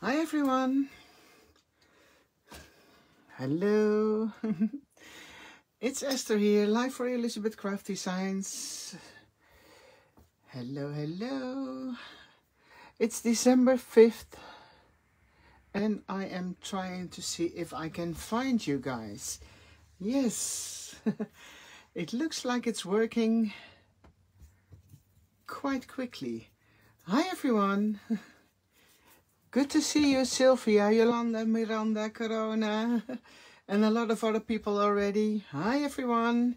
Hi everyone. Hello. It's Esther here, live for Elizabeth Craft Designs. Hello, hello. It's December 5th and I am trying to see if I can find you guys. Yes. It looks like it's working quite quickly. Hi everyone. Good to see you, Sylvia, Yolanda, Miranda, Corona, and a lot of other people already. Hi everyone.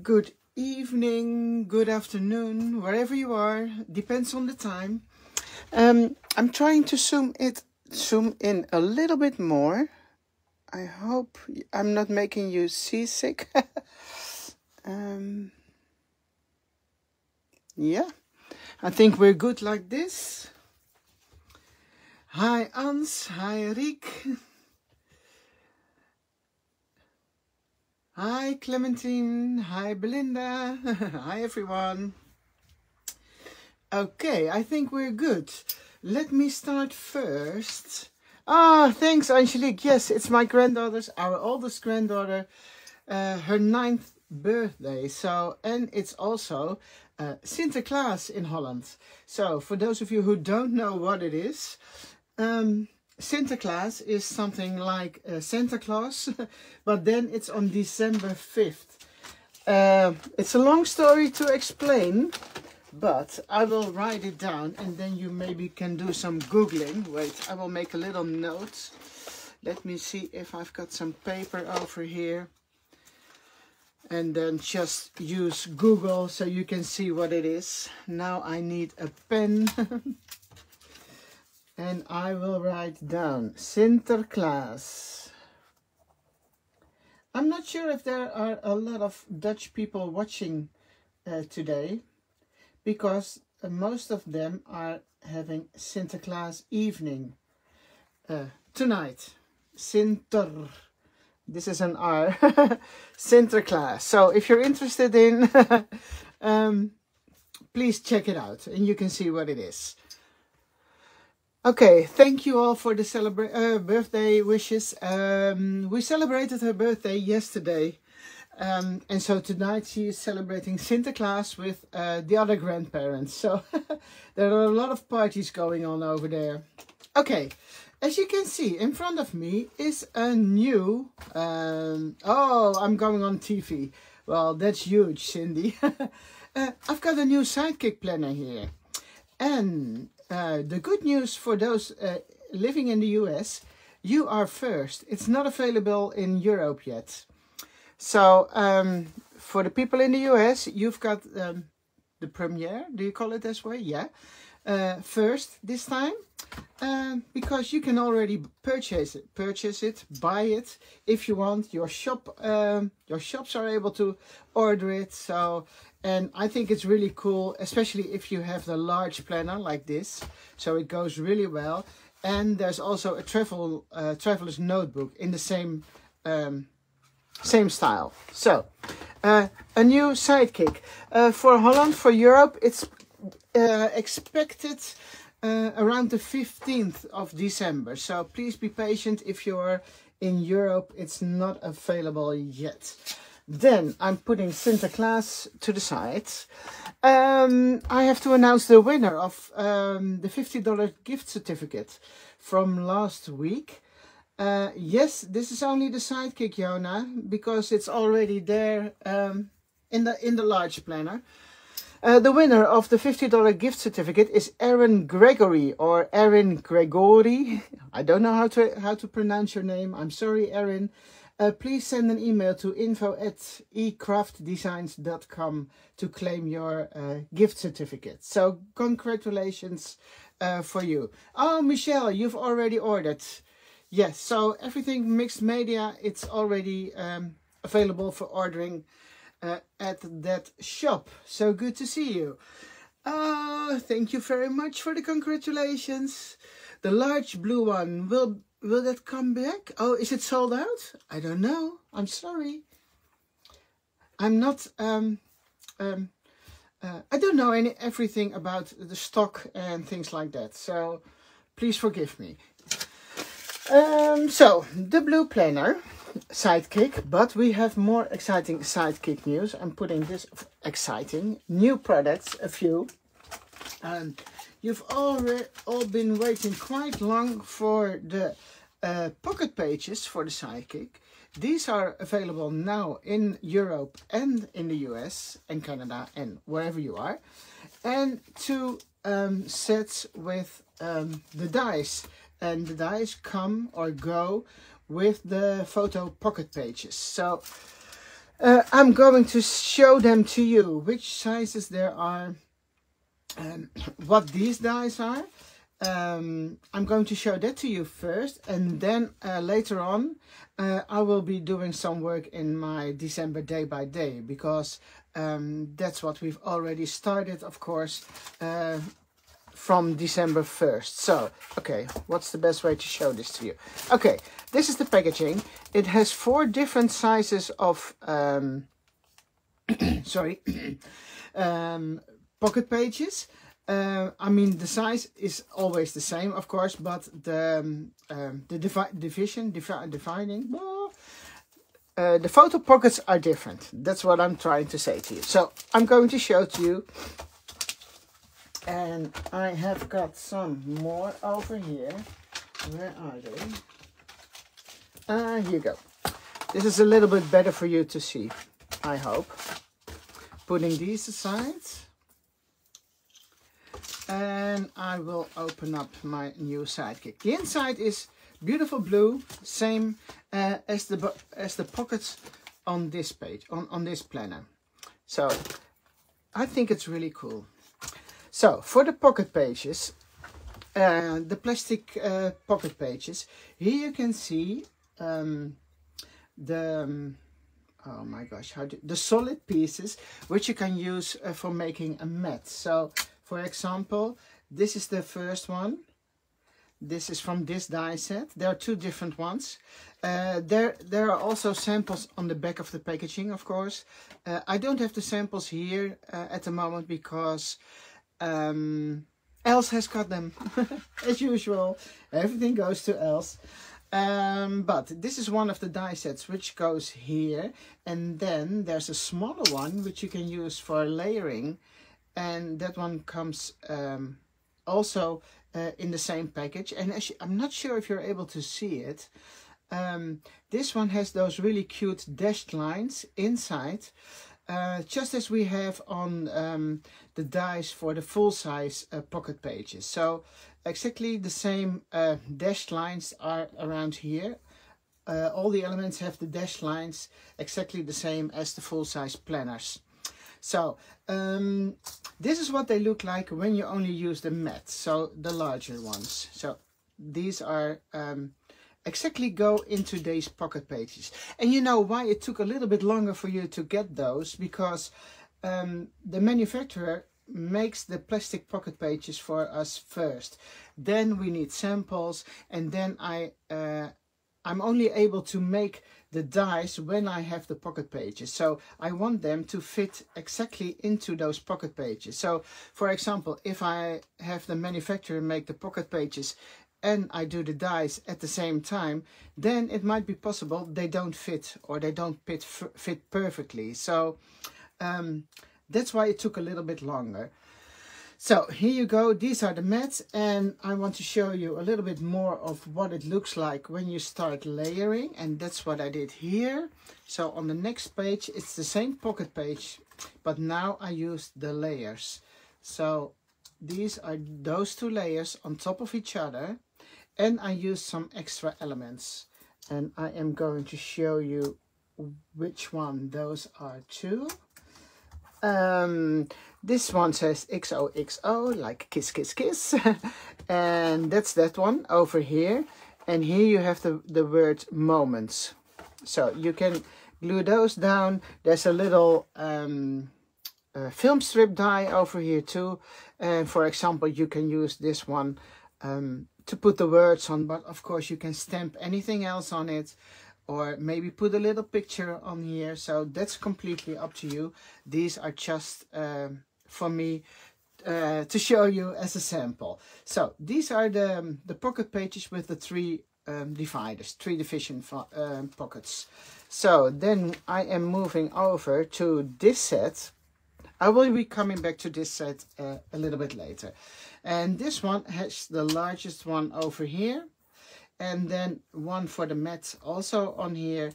Good evening, good afternoon, wherever you are. Depends on the time. I'm trying to zoom in a little bit more. I hope I'm not making you seasick. Yeah, I think we're good like this. Hi Ans, hi Riek, hi Clementine, hi Belinda, hi everyone. Okay, I think we're good. Let me start first. Ah, thanks Angelique, yes, it's my granddaughter's, our oldest granddaughter, her 9th birthday. So, and it's also Sinterklaas in Holland. So, for those of you who don't know what it is, Sinterklaas is something like Santa Claus, but then it's on December 5th. It's a long story to explain, but I will write it down and then you maybe can do some Googling. Wait, I will make a little note. Let me see if I've got some paper over here. And then just use Google so you can see what it is. Now I need a pen. And I will write down Sinterklaas. I'm not sure if there are a lot of Dutch people watching today, because most of them are having Sinterklaas evening tonight. Sinter. This is an R. Sinterklaas. So if you're interested in, please check it out and you can see what it is. Okay, thank you all for the birthday wishes. We celebrated her birthday yesterday. And so tonight she is celebrating Sinterklaas with the other grandparents. So there are a lot of parties going on over there. Okay, as you can see in front of me is a new... oh, I'm going on TV. Well, that's huge, Cindy. I've got a new Sidekick planner here. And... the good news for those living in the US, you are first. It's not available in Europe yet. So for the people in the US, you've got the premiere, do you call it this way? Yeah, first this time, because you can already purchase it, buy it if you want. Your shop, your shops are able to order it. So. And I think it's really cool, especially if you have the large planner like this. So it goes really well. And there's also a traveler's notebook in the same style. So a new Sidekick for Holland, for Europe. It's expected around the 15th of December. So please be patient. If you're in Europe, it's not available yet. Then I'm putting Sinterklaas to the side. I have to announce the winner of the $50 gift certificate from last week. Yes, this is only the Sidekick, Jona, because it's already there in the large planner. The winner of the $50 gift certificate is Aaron Gregory, or Aaron Gregory. I don't know how to pronounce your name. I'm sorry, Aaron. Please send an email to info@ecraftdesigns.com to claim your gift certificate. So congratulations for you. Oh, Michelle, you've already ordered. Yes, so everything mixed media, it's already available for ordering at that shop. So good to see you. Oh, thank you very much for the congratulations. The large blue one will that come back? Oh, is it sold out? I don't know. I'm sorry. I'm not... I don't know everything about the stock and things like that. So Please forgive me. So, the blue planner, Sidekick, but we have more exciting Sidekick news. I'm putting this exciting new products, a few. You've all been waiting quite long for the pocket pages for the Sidekick. These are available now in Europe and in the US and Canada and wherever you are. And two sets with the dice. And the dice come or go with the photo pocket pages. So I'm going to show them to you, which sizes there are, what these dice are. I'm going to show that to you first, and then later on I will be doing some work in my December day by day, because that's what we've already started, of course, from December 1st. So, okay, what's the best way to show this to you? Okay, this is the packaging. It has four different sizes of, sorry, pocket pages. I mean, the size is always the same, of course, but the dividing, the photo pockets are different. That's what I'm trying to say to you. So I'm going to show to you, and I have got some more over here. Where are they? Here you go. This is a little bit better for you to see, I hope. Putting these aside. And I will open up my new Sidekick. The inside is beautiful blue, same as the pockets on this page, on this planner. So I think it's really cool. So for the pocket pages, the plastic pocket pages, here you can see oh my gosh, the solid pieces which you can use for making a mat. So, for example, this is the first one. This is from this die set. There are two different ones. There are also samples on the back of the packaging, of course. I don't have the samples here at the moment because Els has got them, as usual. Everything goes to Els. But this is one of the die sets which goes here. And then there's a smaller one which you can use for layering. And that one comes also in the same package. And actually, I'm not sure if you're able to see it. This one has those really cute dashed lines inside. Just as we have on the dies for the full-size pocket pages. So exactly the same dashed lines are around here. All the elements have the dashed lines exactly the same as the full-size planners. So, this is what they look like when you only use the mat, so the larger ones. So, these are exactly go into these pocket pages. And you know why it took a little bit longer for you to get those? Because the manufacturer makes the plastic pocket pages for us first. Then we need samples, and then I'm only able to make the dies when I have the pocket pages. So I want them to fit exactly into those pocket pages. So for example, if I have the manufacturer make the pocket pages and I do the dies at the same time, then it might be possible they don't fit, or they don't fit perfectly. So that's why it took a little bit longer. So here you go, these are the mats, and I want to show you a little bit more of what it looks like when you start layering, and that's what I did here. So on the next page, it's the same pocket page, but now I use the layers. So these are those two layers on top of each other, and I use some extra elements. And I am going to show you which one those are too. This one says XOXO, like kiss, kiss, kiss. And that's that one over here. And here you have the word moments. So you can glue those down. There's a little film strip die over here too. And for example, you can use this one to put the words on. But of course, you can stamp anything else on it. Or maybe put a little picture on here. So that's completely up to you. These are just... for me to show you as a sample. So these are the pocket pages with the three dividers, three division pockets. So then I am moving over to this set. I will be coming back to this set a little bit later. And this one has the largest one over here. And then one for the mat also on here.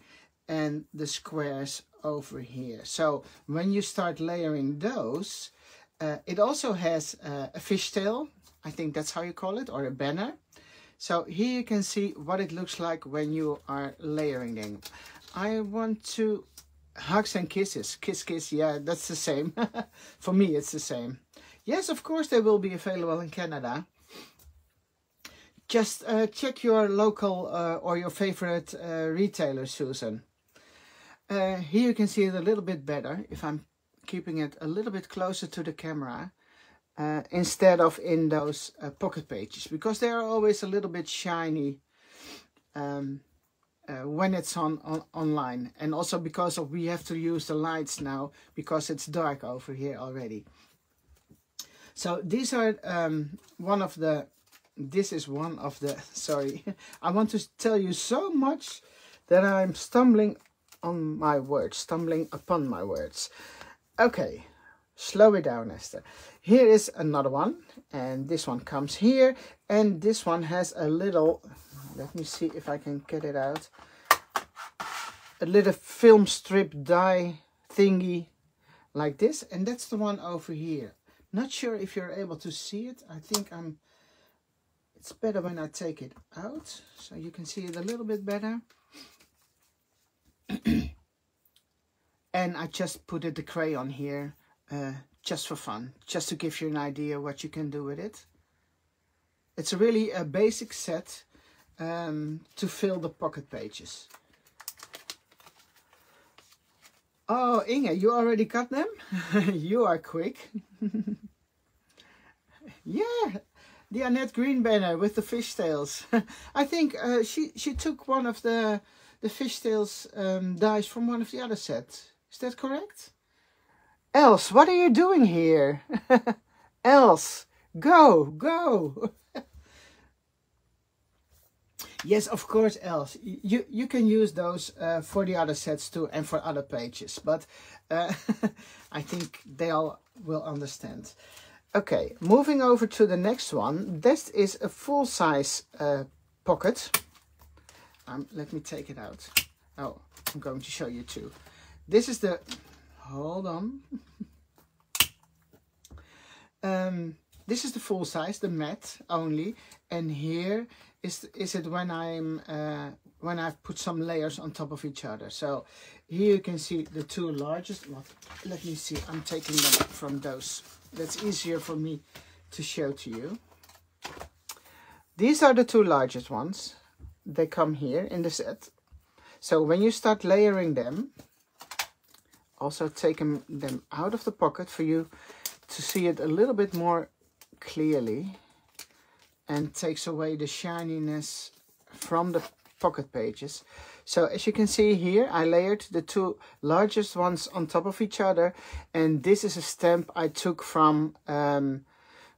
And the squares over here. So when you start layering those, it also has a fishtail, I think that's how you call it, or a banner. So here you can see what it looks like when you are layering them. I want to hugs and kisses, kiss kiss, yeah, that's the same. For me it's the same. Yes, of course they will be available in Canada. Just check your local or your favorite retailer, Susan. Here you can see it a little bit better if I'm keeping it a little bit closer to the camera instead of in those pocket pages, because they are always a little bit shiny when it's online, and also because we have to use the lights now because it's dark over here already. So these are sorry, I want to tell you so much that I'm stumbling upon my words. Okay, slow it down, Esther. Here is another one, and this one comes here, and this one has a little, let me see if I can get it out, a little film strip die thingy like this, and that's the one over here. Not sure if you're able to see it. I think I'm, it's better when I take it out so you can see it a little bit better. And I just put the crayon here just for fun, just to give you an idea what you can do with it. It's really a basic set to fill the pocket pages. Oh, Inge, you already got them? You are quick. Yeah. The Annette Green banner with the fishtails. I think she took one of the fishtails dies from one of the other sets. Is that correct? Els, what are you doing here? Els, go, go. Yes, of course, Els. You can use those for the other sets too and for other pages. But I think they all will understand. Okay, moving over to the next one. This is a full-size pocket. Let me take it out. Oh, I'm going to show you too. This is the... Hold on. This is the full-size, the mat only. And here is it when I've put some layers on top of each other. So here you can see the two largest ones. Let me see, I'm taking them from those. That's easier for me to show to you. These are the two largest ones. They come here in the set. So when you start layering them, also taking them out of the pocket for you to see it a little bit more clearly, and takes away the shininess from the pocket pages. So as you can see here, I layered the two largest ones on top of each other, and this is a stamp I took from the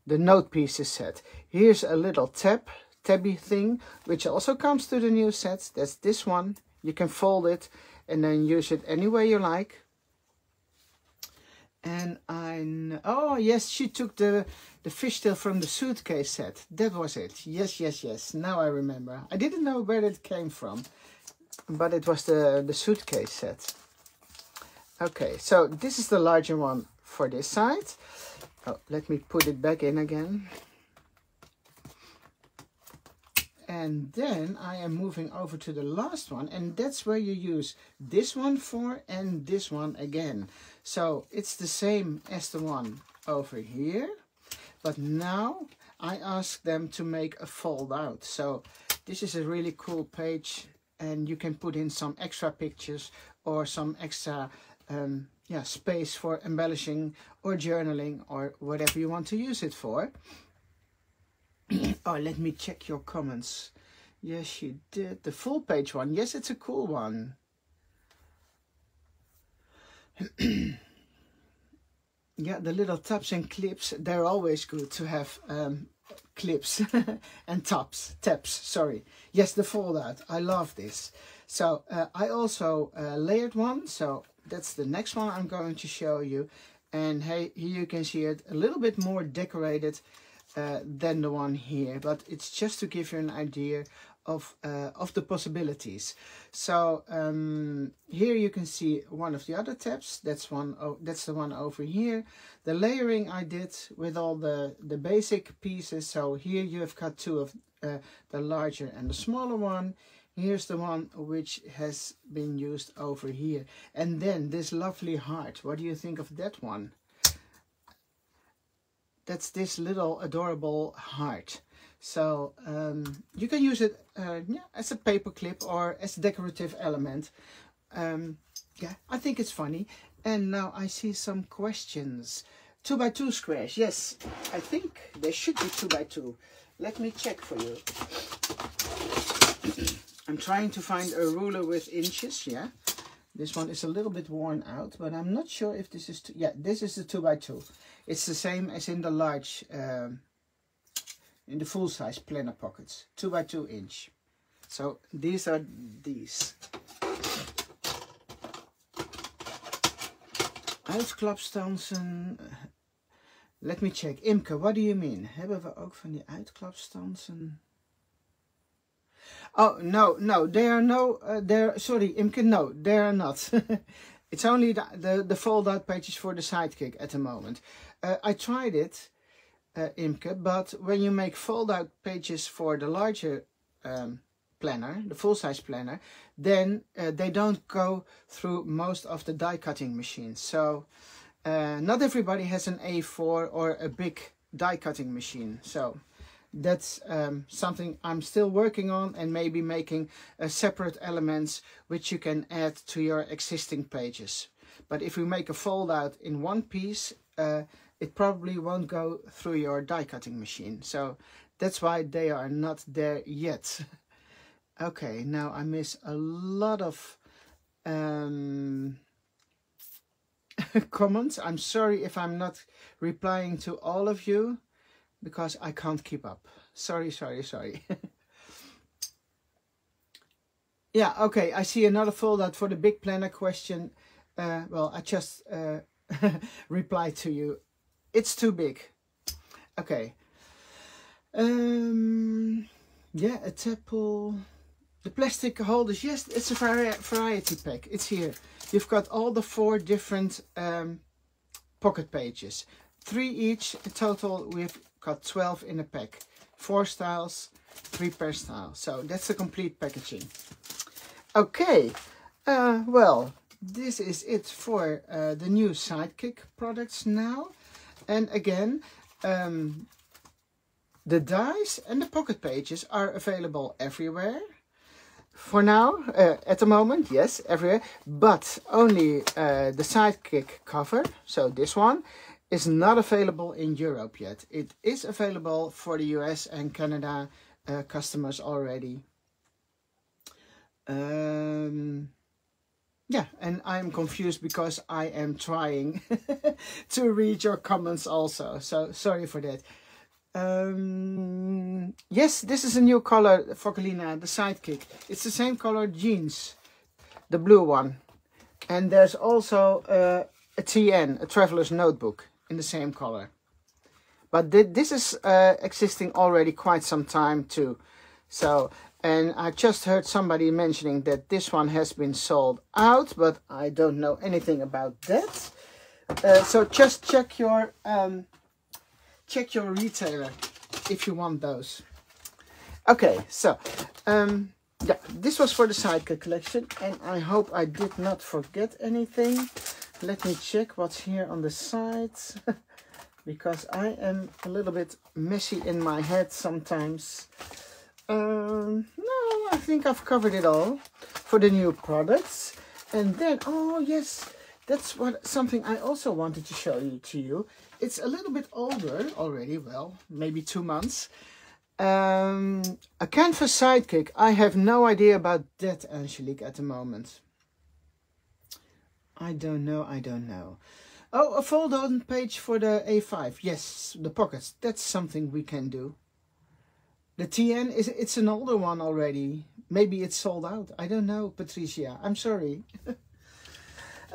note pieces set. Here's a little tabby thing, which also comes to the new sets. That's this one. You can fold it and then use it any way you like. And oh yes, she took the fishtail from the suitcase set. That was it. Yes, yes, yes. Now I remember. I didn't know where it came from, but it was the suitcase set. Okay, so this is the larger one for this side. Oh, let me put it back in again. And then I am moving over to the last one, and that's where you use this one for and this one again. So it's the same as the one over here, but now I ask them to make a fold out. So this is a really cool page, and you can put in some extra pictures or some extra space for embellishing or journaling or whatever you want to use it for. Oh, let me check your comments. Yes, she did. The full page one. Yes, it's a cool one. Yeah, the little tops and clips, they're always good to have. Clips and taps, sorry. Yes, the fold out, I love this. So I also layered one, so that's the next one I'm going to show you. And hey, here you can see it a little bit more decorated than the one here, but it's just to give you an idea of the possibilities. So here you can see one of the other tabs. That's the one over here. The layering I did with all the basic pieces. So here you have got two of the larger and the smaller one. Here's the one which has been used over here. And then this lovely heart. What do you think of that one? That's this little adorable heart. So you can use it yeah, as a paper clip or as a decorative element. Yeah, I think it's funny. And now I see some questions. 2x2 squares. Yes, I think they should be 2x2. Let me check for you. I'm trying to find a ruler with inches. Yeah, this one is a little bit worn out, but I'm not sure if this is... yeah, this is the 2x2. It's the same as in the large... in the full-size planner pockets, 2x2 inch. So these are these. Uit klapstansen. Let me check. Imke, what do you mean? Hebben we ook van die uitklapstansen? Oh no, no, there are no. There, sorry, Imke, no, there are not. It's only the fold-out pages for the Sidekick at the moment. I tried it. Imke, but when you make fold-out pages for the larger planner, the full-size planner, then they don't go through most of the die-cutting machines. So not everybody has an A4 or a big die-cutting machine. So that's something I'm still working on, and maybe making separate elements which you can add to your existing pages. But if we make a fold-out in one piece, it probably won't go through your die-cutting machine. So that's why they are not there yet. Okay, now I miss a lot of comments. I'm sorry if I'm not replying to all of you, because I can't keep up. Sorry, sorry, sorry. Yeah, okay, I see another foldout for the big planner question. Well, I just replied to you. It's too big. Okay. Yeah, a table. The plastic holders. Yes, it's a variety pack. It's here. You've got all the four different pocket pages. 3 each. In total, we've got 12 in a pack. 4 styles, 3 per style. So that's the complete packaging. Okay. Well, this is it for the new Sidekick products now. And again, the dies and the pocket pages are available everywhere. For now, at the moment, yes, everywhere. But only the Sidekick cover, so this one, is not available in Europe yet. It is available for the US and Canada customers already. Yeah, and I'm confused because I am trying to read your comments also. So sorry for that. Yes, this is a new color for Kalina, the Sidekick. It's the same color jeans, the blue one. And there's also a TN, a traveler's notebook, in the same color. But this is existing already quite some time too. So... and I just heard somebody mentioning that this one has been sold out, but I don't know anything about that. So just check your retailer if you want those. Okay, so yeah, this was for the Sidekick collection, and I hope I did not forget anything. Let me check what's here on the sides, because I am a little bit messy in my head sometimes. No, I think I've covered it all for the new products. And then, oh yes, that's something I also wanted to show you It's a little bit older already, well, maybe 2 months. A canvas Sidekick. I have no idea about that, Angelique, at the moment. I don't know, I don't know. Oh, a fold-on page for the A5. Yes, the pockets. That's something we can do. The TN, it's an older one already. Maybe it's sold out. I don't know, Patricia. I'm sorry.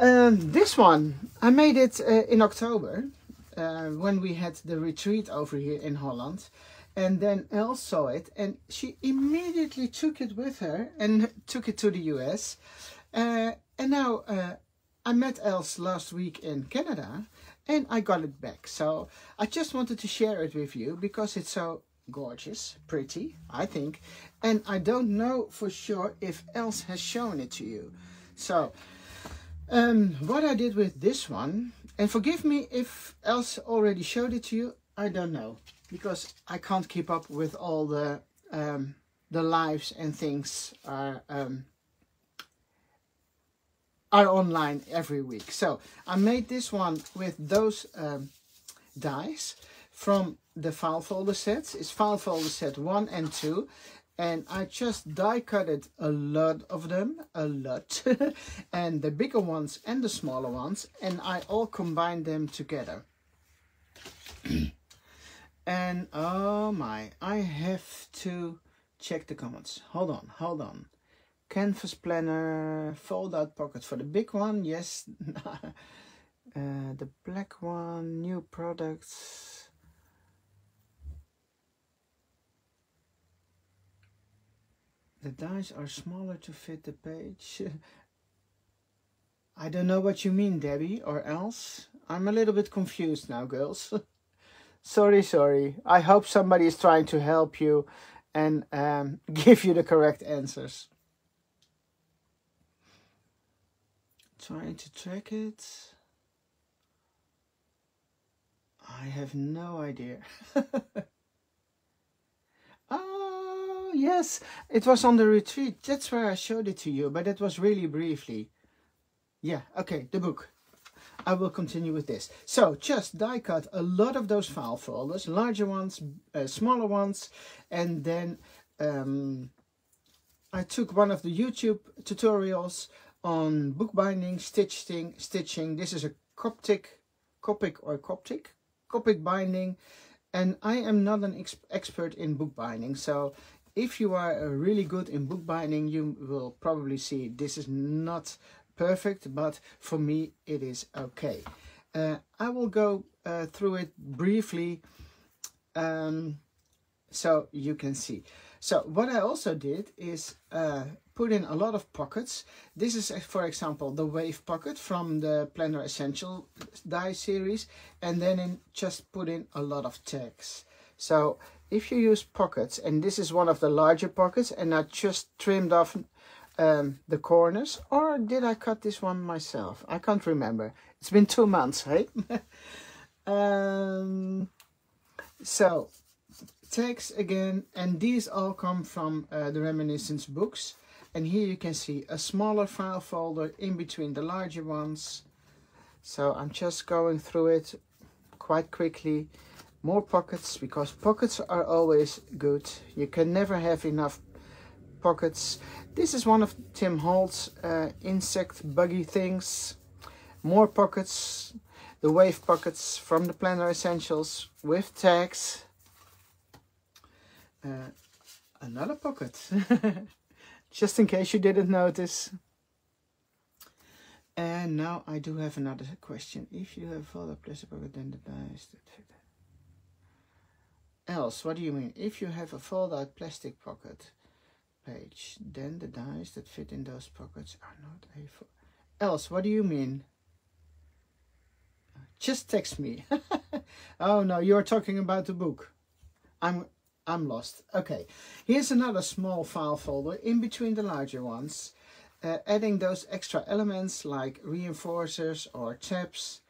This one, I made it in October when we had the retreat over here in Holland. And then Els saw it and she immediately took it with her and took it to the US. And now I met Els last week in Canada and I got it back. So I just wanted to share it with you because it's so gorgeous, pretty, I think. And I don't know for sure if Els has shown it to you. So what I did with this one, and forgive me if Els already showed it to you, I don't know. Because I can't keep up with all the lives and things are online every week. So I made this one with those dies from the file folder sets. It's file folder set 1 and 2, and I just die cutted a lot of them, a lot, and the bigger ones and the smaller ones, and I all combined them together. And oh my, I have to check the comments. Hold on, hold on. Canvas planner, fold out pocket for the big one, yes. The black one, new products. The dies are smaller to fit the page. I don't know what you mean, Debbie, or else. I'm a little bit confused now, girls. Sorry, sorry. I hope somebody is trying to help you and give you the correct answers. Trying to track it. I have no idea. Oh, yes. It was on the retreat. That's where I showed it to you, but it was really briefly. Yeah, okay, the book. I will continue with this. So just die cut a lot of those file folders, larger ones, smaller ones, and then I took one of the YouTube tutorials on bookbinding, stitching. This is a Coptic binding, and I am not an expert in bookbinding, so if you are really good in bookbinding, you will probably see this is not perfect, but for me it is okay. I will go through it briefly so you can see. So what I also did is put in a lot of pockets. This is, for example, the wave pocket from the Planner Essential die series, and then just put in a lot of tags. So if you use pockets, and this is one of the larger pockets, and I just trimmed off the corners, or did I cut this one myself? I can't remember. It's been 2 months, hey? So tags again, and these all come from the Reminiscence books, and here you can see a smaller file folder in between the larger ones. So I'm just going through it quite quickly. More pockets, because pockets are always good. You can never have enough pockets. This is one of Tim Holtz insect buggy things. More pockets, the wave pockets from the Planner Essentials with tags. Another pocket, just in case you didn't notice. And now I do have another question. If you have folded plastic pocket, then the dice that fit. Else, what do you mean? If you have a fold-out plastic pocket page, then the dies that fit in those pockets are not A4. Else, what do you mean? Just text me. Oh no, you're talking about the book. I'm lost. Okay, here's another small file folder in between the larger ones, adding those extra elements like reinforcers or tabs.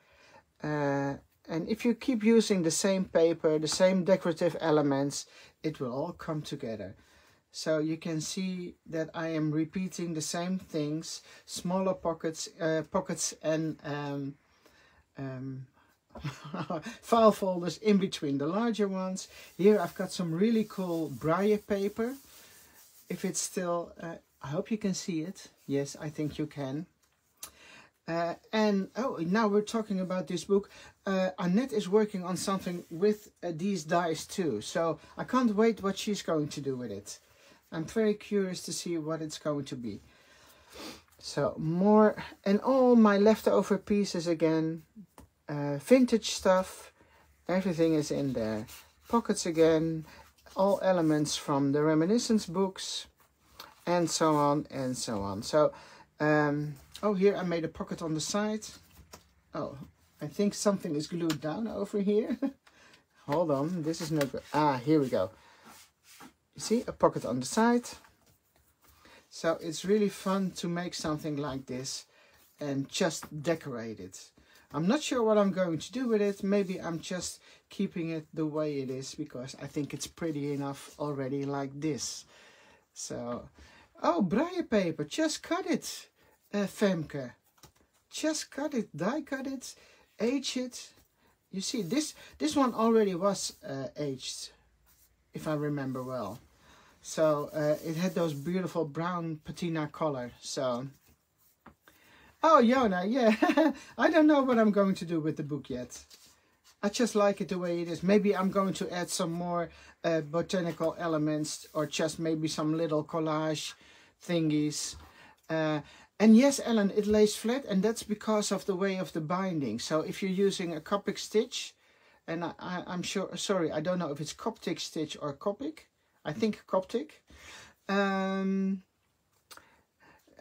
And if you keep using the same paper, the same decorative elements, it will all come together. So you can see that I am repeating the same things, smaller pockets, and file folders in between the larger ones. Here I've got some really cool briar paper. If it's still, I hope you can see it. Yes, I think you can. And oh, now we're talking about this book. Annette is working on something with these dice too, so I can't wait what she's going to do with it. I'm very curious to see what it's going to be. So more, and all my leftover pieces again, vintage stuff, everything is in there. Pockets again, all elements from the Reminiscence books, and so on and so on. So oh, here I made a pocket on the side. Oh, I think something is glued down over here. Hold on, this is no good. Ah, here we go. You see, a pocket on the side. So it's really fun to make something like this and just decorate it. I'm not sure what I'm going to do with it. Maybe I'm just keeping it the way it is because I think it's pretty enough already like this. So, oh, braille paper, just cut it, Femke. Just cut it, die cut it, age it. You see, this one already was aged, if I remember well. So it had those beautiful brown patina color. So, oh, Jona, yeah, I don't know what I'm going to do with the book yet. I just like it the way it is. Maybe I'm going to add some more botanical elements, or just maybe some little collage thingies. And yes, Ellen, it lays flat, and that's because of the way of the binding. So if you're using a Coptic stitch, and I'm sure, sorry, I don't know if it's Coptic stitch or Coptic. I think Coptic. And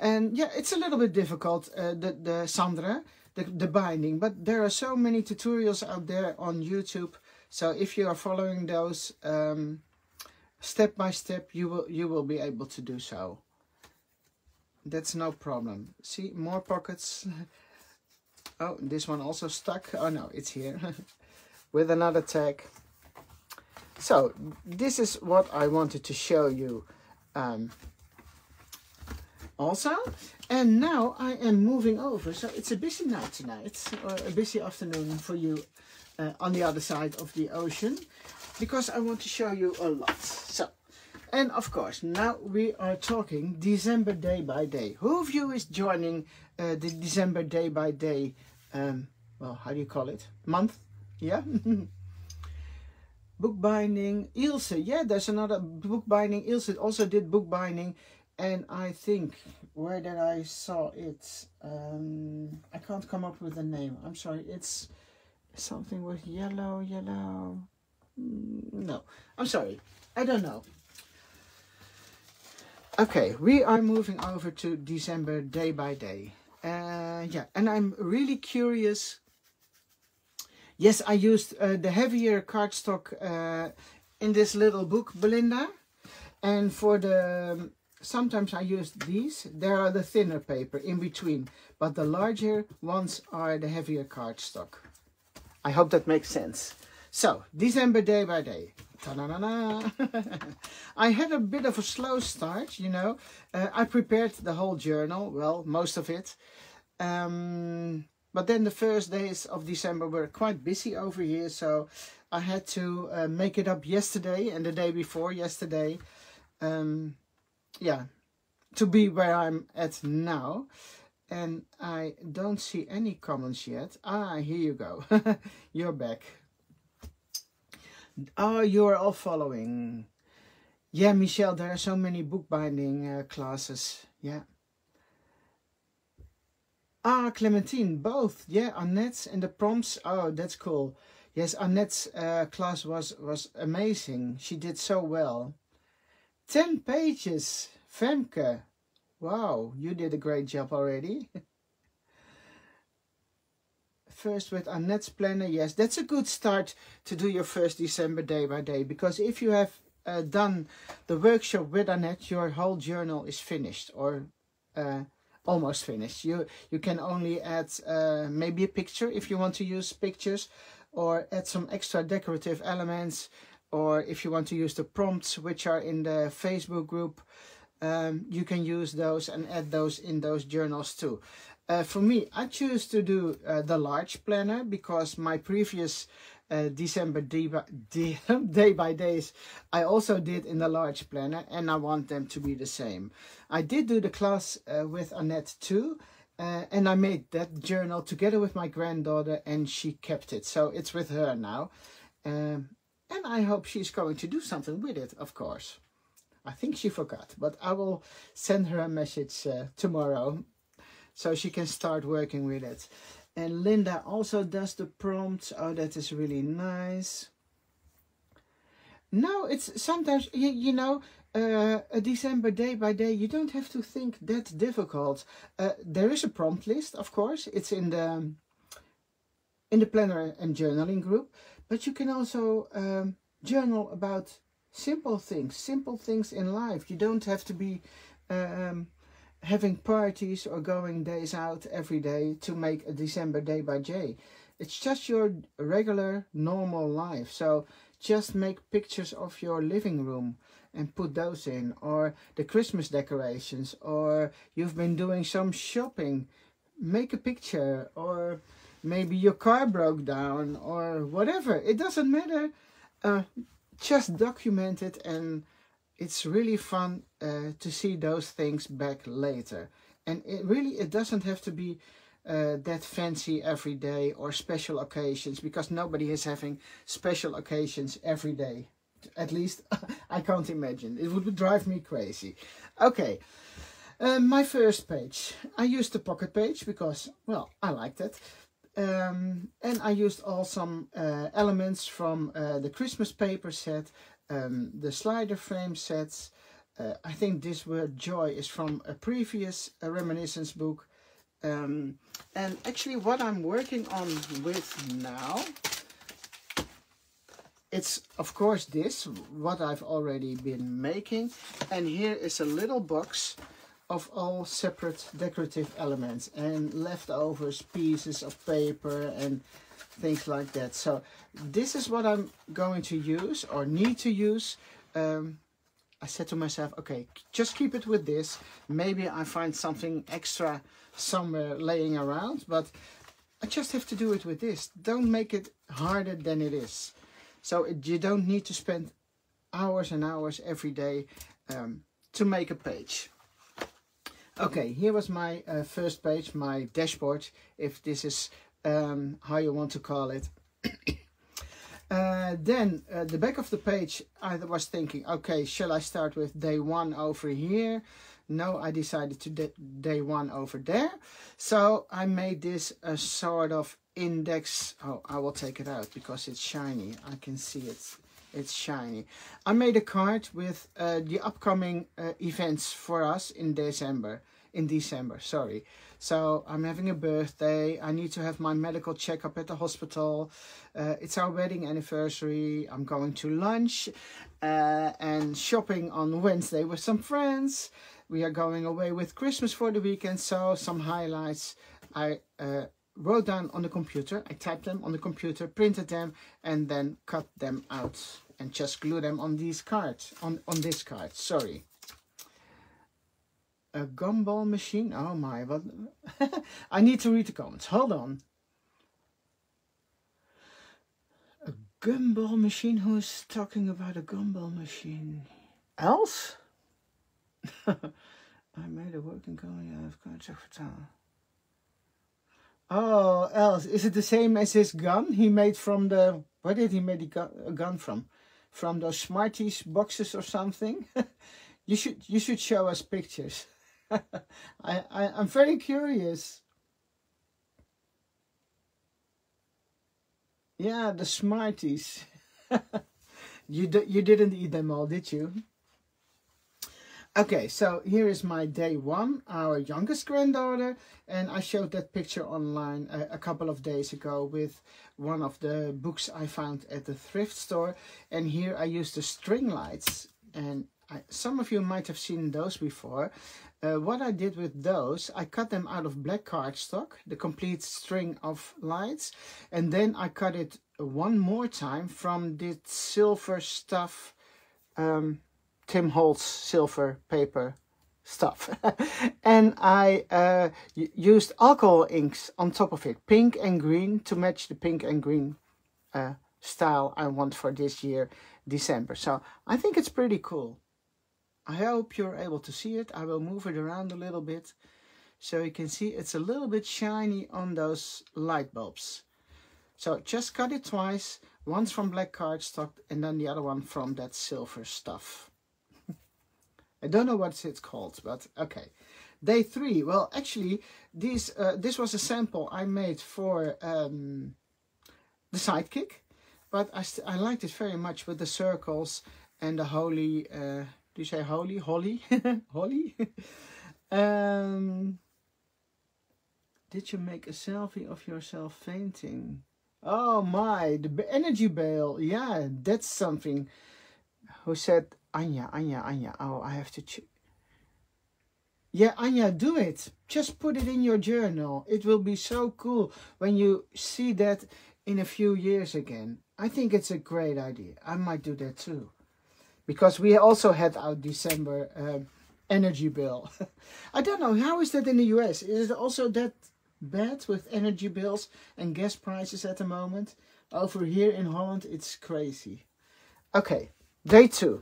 yeah, it's a little bit difficult, the Sandra, the binding, but there are so many tutorials out there on YouTube. So if you are following those step by step, you will be able to do so. That's no problem. See, more pockets. Oh, this one also stuck. Oh no, it's here with another tag. So this is what I wanted to show you. Also, and now I am moving over, so it's a busy night tonight, or a busy afternoon for you on the other side of the ocean, because I want to show you a lot. So, and of course, now we are talking December day by day. Who of you is joining the December day by day, well, how do you call it? Month? Yeah. Bookbinding, Ilse, yeah, there's another bookbinding. Ilse also did bookbinding. And I think, where did I saw it? I can't come up with a name. I'm sorry. It's something with yellow, yellow. No, I'm sorry. I don't know. Okay, we are moving over to December day by day. Yeah, and I'm really curious. Yes, I used the heavier cardstock in this little book, Belinda. And for the... Sometimes I use these. There are the thinner paper in between, but the larger ones are the heavier cardstock. I hope that makes sense. So, December day by day. Ta-da-da-da. I had a bit of a slow start, you know. I prepared the whole journal, well, most of it. But then the first days of December were quite busy over here, so I had to make it up yesterday and the day before yesterday. Yeah, to be where I'm at now. And I don't see any comments yet. Ah, here you go. You're back. Oh, you're all following. Yeah, Michelle, there are so many bookbinding classes. Yeah. Ah, Clementine, both. Yeah, Annette's and the prompts. Oh, that's cool. Yes, Annette's class was amazing. She did so well. 10 pages, Femke. Wow, you did a great job already. First with Annette's planner. Yes, that's a good start to do your first December day by day, because if you have done the workshop with Annette, your whole journal is finished, or almost finished. You can only add maybe a picture if you want to use pictures, or add some extra decorative elements, or if you want to use the prompts which are in the Facebook group, you can use those and add those in those journals too. For me, I choose to do the large planner, because my previous December day by days I also did in the large planner, and I want them to be the same. I did do the class with Annette too, And I made that journal together with my granddaughter, and she kept it, so it's with her now. And I hope she's going to do something with it, of course. I think she forgot, but I will send her a message tomorrow so she can start working with it. And Linda also does the prompts. Oh, that is really nice. No, it's sometimes, you know, a December day by day, you don't have to think that difficult. There is a prompt list, of course. It's in the planner and journaling group. But you can also journal about simple things in life. You don't have to be having parties or going days out every day to make a December day by day. It's just your regular, normal life. So just make pictures of your living room and put those in, or the Christmas decorations, or you've been doing some shopping, make a picture, or maybe your car broke down, or whatever. It doesn't matter. Just document it, and it's really fun to see those things back later. And it doesn't have to be that fancy every day or special occasions, because nobody is having special occasions every day. At least I can't imagine. It would drive me crazy. Okay, my first page. I used the pocket page because, well, I liked it. And I used some elements from the Christmas paper set, the slider frame sets. I think this word joy is from a previous Reminiscence book. And actually what I'm working on with now, it's of course this, what I've already been making. And here is a little box of all separate decorative elements and leftovers, pieces of paper and things like that. So this is what I'm going to use or need to use. I said to myself, okay, just keep it with this. Maybe I find something extra somewhere laying around, but I just have to do it with this. Don't make it harder than it is. So you don't need to spend hours and hours every day to make a page. Okay, here was my first page, my dashboard, if this is how you want to call it. Then the back of the page, I was thinking, okay, shall I start with day one over here? No, I decided to do day one over there. So I made this a sort of index. Oh, I will take it out because it's shiny. I can see it. It's shiny. I made a card with the upcoming events for us in December. Sorry. So I'm having a birthday. I need to have my medical checkup at the hospital. It's our wedding anniversary. I'm going to lunch and shopping on Wednesday with some friends. We are going away with Christmas for the weekend. So some highlights I wrote down on the computer. I typed them on the computer, printed them, and then cut them out and just glue them on these cards, on this card, sorry. A gumball machine, oh my, what? I need to read the comments, hold on. A gumball machine, who's talking about a gumball machine? Else? I made a working company out of cards of town. Oh, Els, is it the same as his gun he made from the... Where did he make a gun from? From those Smarties boxes or something? You should show us pictures. I'm very curious. Yeah, the Smarties. You didn't eat them all, did you? Okay, so here is my day one, our youngest granddaughter, and I showed that picture online a couple of days ago with one of the books I found at the thrift store. And here I used the string lights, and some of you might have seen those before. What I did with those, I cut them out of black cardstock, the complete string of lights, and then I cut it one more time from this silver stuff, Tim Holtz silver paper stuff. And I used alcohol inks on top of it, pink and green, to match the pink and green style I want for this year, December. So I think it's pretty cool. I hope you're able to see it. I will move it around a little bit So you can see it's a little bit shiny on those light bulbs. So just cut it twice, once from black cardstock and then the other one from that silver stuff. I don't know what it's called, but okay. Day 3. Well, actually, this was a sample I made for the Sidekick, but I liked it very much with the circles and the holy. Do you say holy? Holly? Holly? Did you make a selfie of yourself fainting? Oh my, the energy bale. Yeah, that's something. Who said, Anya, Anya, Anya. Oh, I have to check. Yeah, Anya, do it. Just put it in your journal. It will be so cool when you see that in a few years again. I think it's a great idea. I might do that too. Because we also had our December energy bill. I don't know, how is that in the US? Is it also that bad with energy bills and gas prices at the moment? Over here in Holland, it's crazy. Okay, day 2.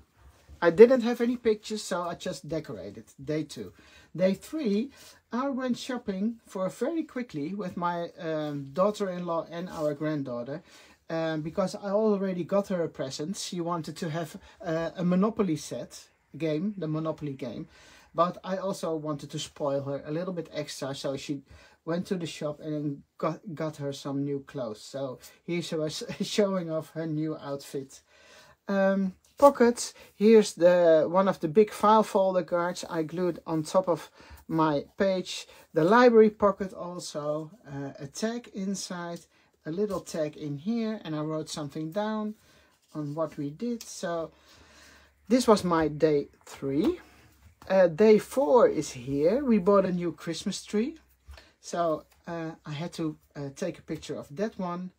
I didn't have any pictures, so I just decorated. Day 2. Day 3, I went shopping for very quickly with my daughter-in-law and our granddaughter. Because I already got her a present. She wanted to have a Monopoly set game, the Monopoly game. But I also wanted to spoil her a little bit extra. So she went to the shop and got her some new clothes. So here she was showing off her new outfit. Pockets. Here's one of the big file folder cards I glued on top of my page. The library pocket also. A tag inside. A little tag in here, and I wrote something down on what we did. So this was my day 3. Day 4 is here. We bought a new Christmas tree, so I had to take a picture of that one,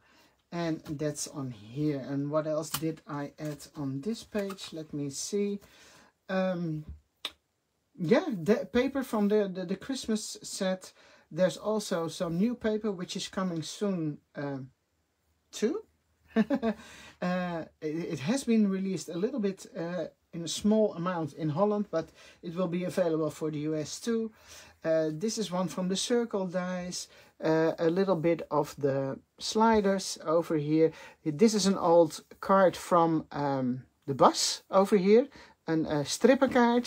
and that's on here. And what else did I add on this page? Let me see. Yeah, the paper from the Christmas set. There's also some new paper which is coming soon too. It has been released a little bit in a small amount in Holland, but it will be available for the US too. This is one from the circle dies, a little bit of the sliders over here. This is an old card from the bus over here, an stripper card.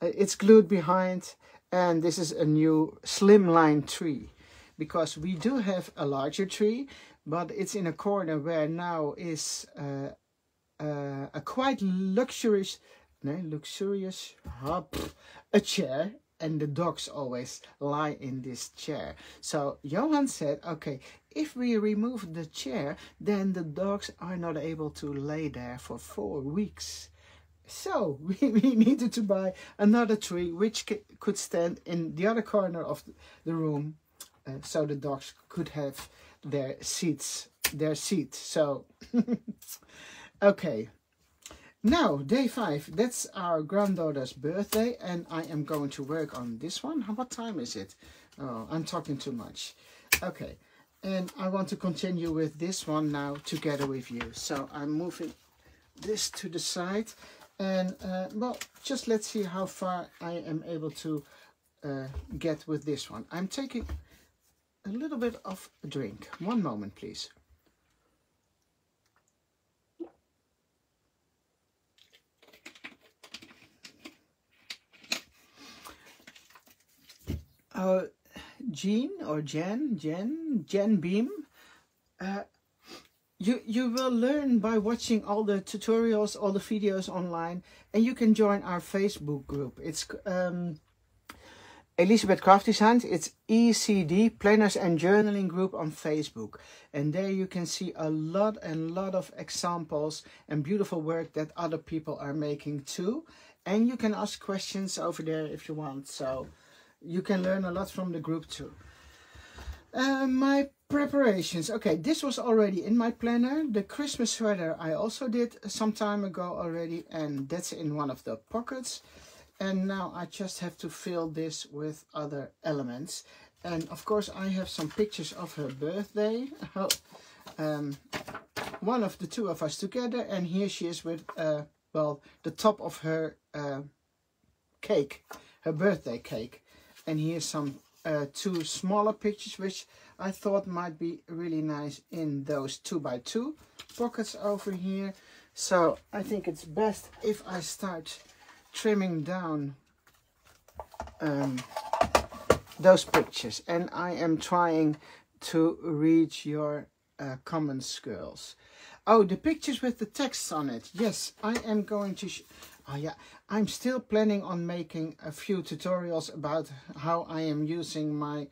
It's glued behind. And this is a new slimline tree, because we do have a larger tree, but it's in a corner where now is a quite luxurious, a chair, and the dogs always lie in this chair. So Johan said, okay, if we remove the chair, then the dogs are not able to lay there for 4 weeks. So we needed to buy another tree which could stand in the other corner of the room, so the dogs could have their seat. So okay, now day 5. That's our granddaughter's birthday, and I am going to work on this one. What time is it? Oh, I'm talking too much. Okay, and I want to continue with this one now together with you. So I'm moving this to the side. And well, just let's see how far I am able to get with this one. I'm taking a little bit of a drink. One moment, please. Jean or Jen Beam. You will learn by watching all the tutorials, all the videos online, and you can join our Facebook group. It's Elizabeth Craft Designs. It's ECD, Planners and Journaling Group on Facebook. And there you can see a lot and lot of examples and beautiful work that other people are making too. And you can ask questions over there if you want. So you can learn a lot from the group too. My preparations. Okay, this was already in my planner. The Christmas sweater I also did some time ago already, and that's in one of the pockets. And now I just have to fill this with other elements. And of course I have some pictures of her birthday. One of the two of us together, and here she is with, well, the top of her cake, her birthday cake. And here's some two smaller pictures, which I thought might be really nice in those 2x2 pockets over here. So I think it's best if I start trimming down those pictures. And I am trying to read your comments, girls. Oh, the pictures with the text on it. Yes, I am going to... Oh yeah, I'm still planning on making a few tutorials about how I am using my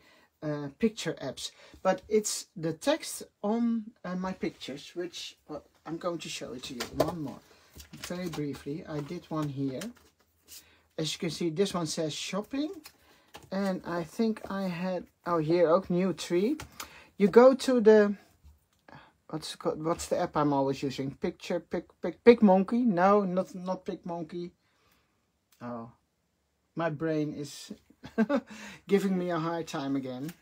picture apps. But it's the text on my pictures, which well, I'm going to show it to you. One more, very briefly. I did one here. As you can see, this one says shopping. And I think I had, oh here, ook new tree. You go to the, what's the app I'm always using? Pic Monkey? No, not Pic Monkey. Oh, my brain is giving me a hard time again.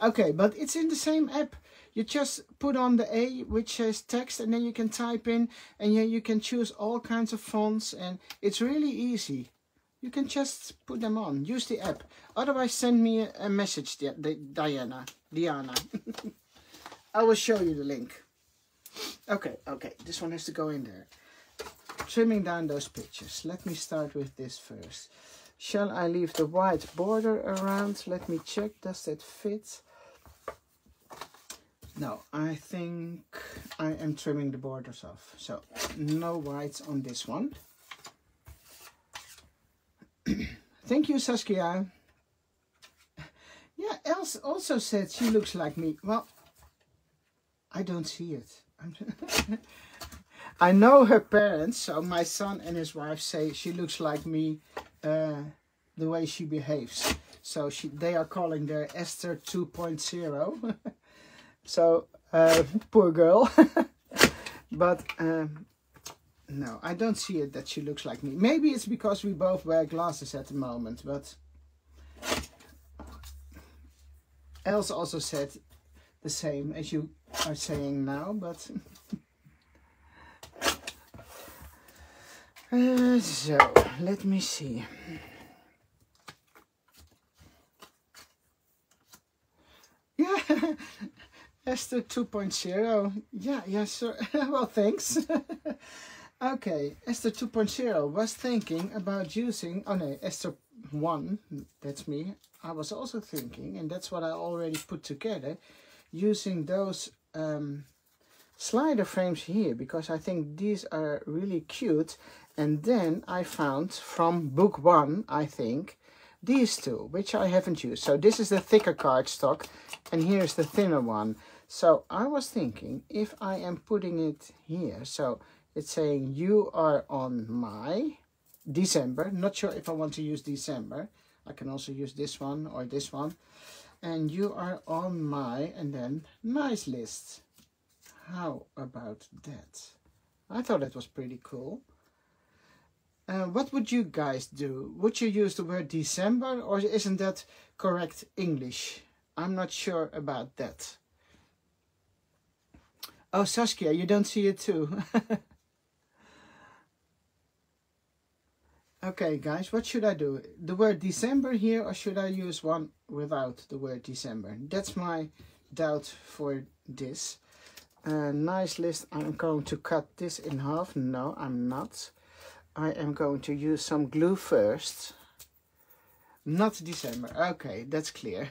Okay, but it's in the same app. You just put on the A, which says text, and then you can type in, and you can choose all kinds of fonts, and it's really easy. You can just put them on. Use the app. Otherwise, send me a message, Diana. I will show you the link. Okay, okay. This one has to go in there. Trimming down those pictures. Let me start with this first. Shall I leave the white border around? Let me check. Does that fit? No, I think I am trimming the borders off. So, no whites on this one. Thank you, Saskia. Yeah, Els also said she looks like me. Well, I don't see it. I know her parents, so my son and his wife say she looks like me the way she behaves. So they are calling their Esther 2.0. So, poor girl. But... no, I don't see it that she looks like me. Maybe it's because we both wear glasses at the moment, but... Els also said the same as you are saying now, but... so, let me see. Yeah, Esther 2.0. Yeah, yes, sir. Well, thanks. Okay, Esther 2.0 was thinking about using, oh no, Esther 1, that's me. I was also thinking, and that's what I already put together, using those slider frames here, because I think these are really cute. And then I found from book 1, I think, these two, which I haven't used. So this is the thicker cardstock, and here's the thinner one. So I was thinking, if I am putting it here, so... It's saying you are on my December. Not sure if I want to use December. I can also use this one or this one. And you are on my, and then nice list. How about that? I thought that was pretty cool. What would you guys do? Would you use the word December, or isn't that correct English? I'm not sure about that. Oh, Saskia, you don't see it too. Okay, guys, what should I do? The word December here, or should I use one without the word December? That's my doubt for this. Nice list. I'm going to cut this in half. No, I'm not. I am going to use some glue first. Not December. Okay, that's clear.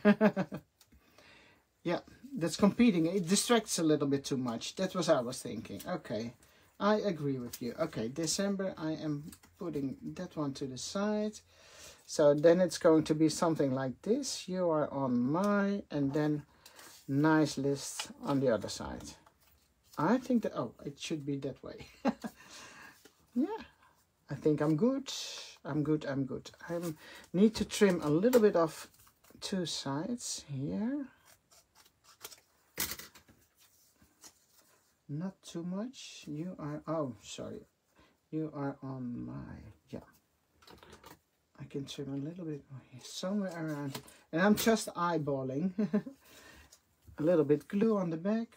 Yeah, that's competing. It distracts a little bit too much. That was what I was thinking. Okay, I agree with you. Okay, December, I am... putting that one to the side. So then it's going to be something like this. You are on my, and then nice list on the other side. I think that, oh, it should be that way. Yeah, I think I'm good. I'm good, I'm good. I need to trim a little bit off two sides here. Not too much. You are, oh, sorry. You are on my, yeah. I can trim a little bit more here, somewhere around. And I'm just eyeballing. A little bit glue on the back.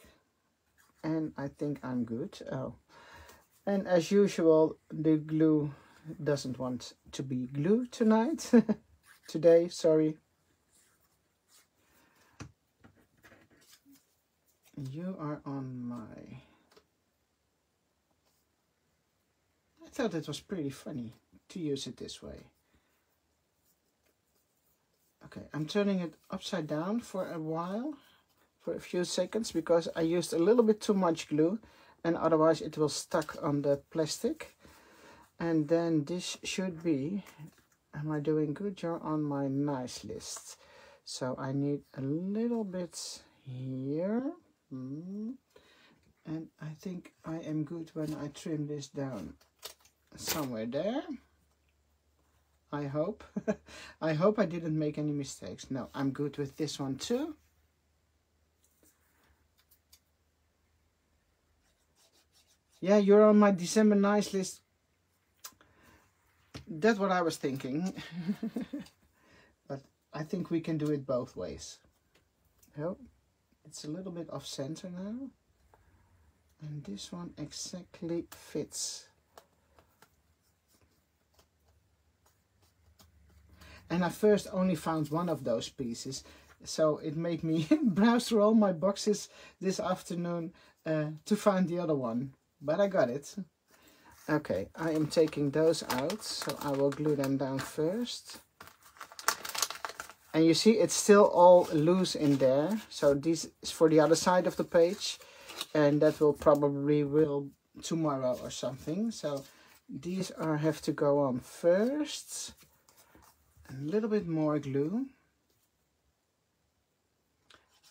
And I think I'm good. Oh. And as usual, the glue doesn't want to be glue tonight. Today, sorry. You are on my... I thought it was pretty funny to use it this way. Okay, I'm turning it upside down for a while, for a few seconds, because I used a little bit too much glue and otherwise it will stuck on the plastic. And then this should be, am I doing good? You're on my nice list. So I need a little bit here. And I think I am good when I trim this down somewhere there. I hope. I hope I didn't make any mistakes. No, I'm good with this one too. Yeah, you're on my December nice list. That's what I was thinking. But I think we can do it both ways. Oh, it's a little bit off center now. And this one exactly fits. And I first only found one of those pieces. So it made me browse through all my boxes this afternoon to find the other one. But I got it. Okay, I am taking those out, so I will glue them down first. And you see it's still all loose in there. So this is for the other side of the page. And that will probably will tomorrow or something. So these are have to go on first. A little bit more glue.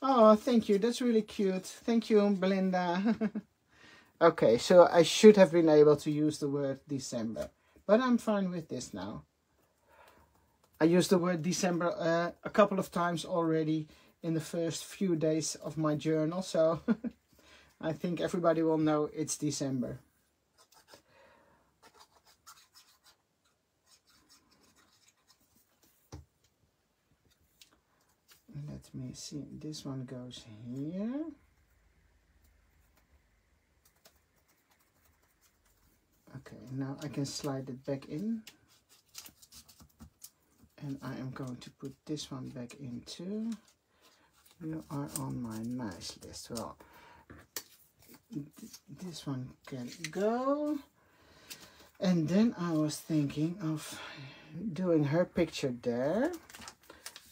Oh, thank you. That's really cute. Thank you, Belinda. Okay, so I should have been able to use the word December, but I'm fine with this now. I used the word December a couple of times already in the first few days of my journal, so I think everybody will know it's December. Let me see, this one goes here. Okay, now I can slide it back in. And I am going to put this one back in too. You are on my nice list. Well, this one can go. And then I was thinking of doing her picture there.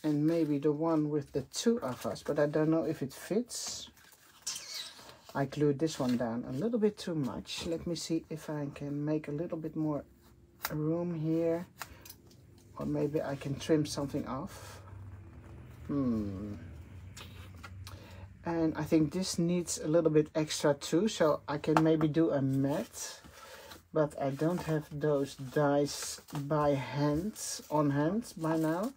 And maybe the one with the two of us, but I don't know if it fits. I glued this one down a little bit too much. Let me see if I can make a little bit more room here. Or maybe I can trim something off. And I think this needs a little bit extra too, so I can maybe do a mat. But I don't have those dies by hand, on hand by now.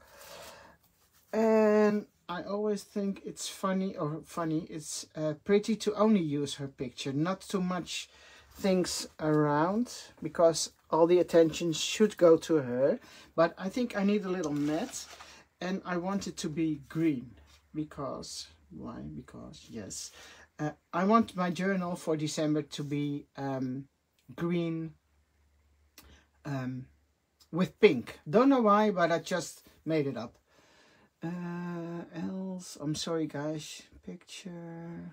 And I always think it's funny, it's pretty to only use her picture, not too much things around, because all the attention should go to her. But I think I need a little mat, and I want it to be green, because, why? Because, yes, I want my journal for December to be green with pink. Don't know why, but I just made it up. Else, I'm sorry guys, picture.